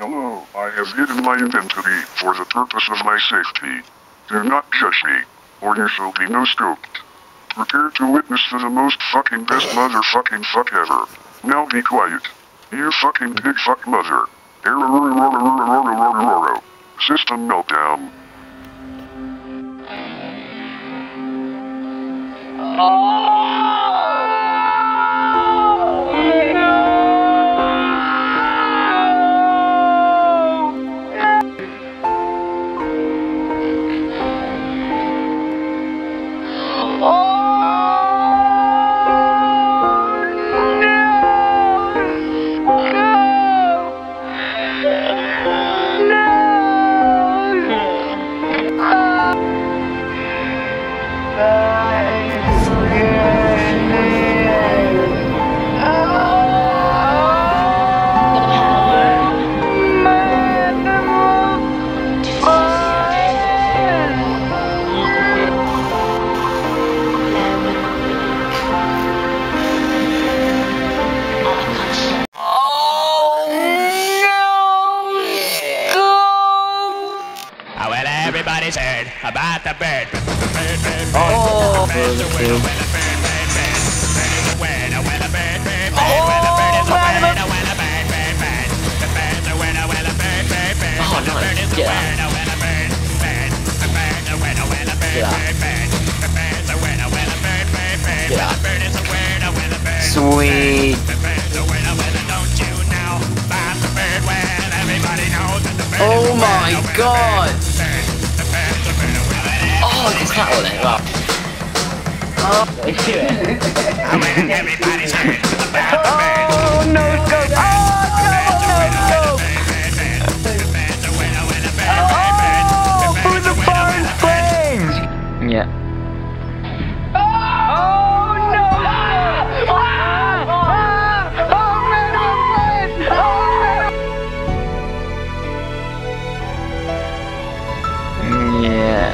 Hello, I have hidden my identity for the purpose of my safety. Do not judge me, or you shall be no scoped. Prepare to witness to the most fucking best motherfucking fuck ever. Now be quiet. You fucking pig fuck mother. System meltdown. Everybody's heard about the bird. Oh my God! Oh, there's that one there, right. Oh, let's do it. Everybody's heard about the bird. Oh, no scope. Oh, no scope. Oh, for the foreign flames. Yeah. Oh, no scope. Oh, man, I'm flying. Oh, man. Yeah.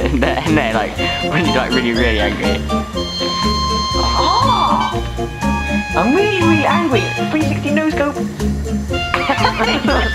And then, like, when you got really, really angry. Oh! I'm really, really angry. 360 no scope.